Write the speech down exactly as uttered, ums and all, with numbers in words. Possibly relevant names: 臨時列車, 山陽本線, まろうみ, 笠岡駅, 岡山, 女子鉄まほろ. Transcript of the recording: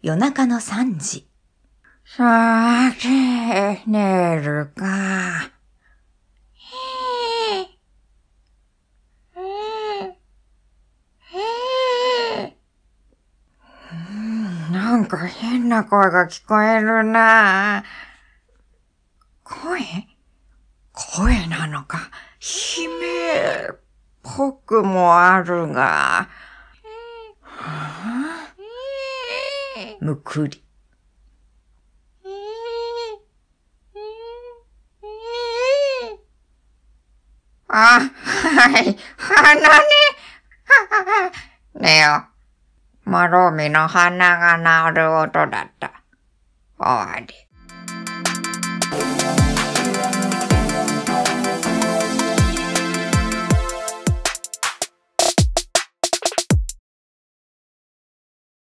夜中のさんじ。さて、寝るか。なんか変な声が聞こえるなぁ。声?声なのか、悲鳴っぽくもあるが。はぁ?むくり。あ、はい、鼻ね。ねよ。マロミの鼻が鳴る音だった。終わり。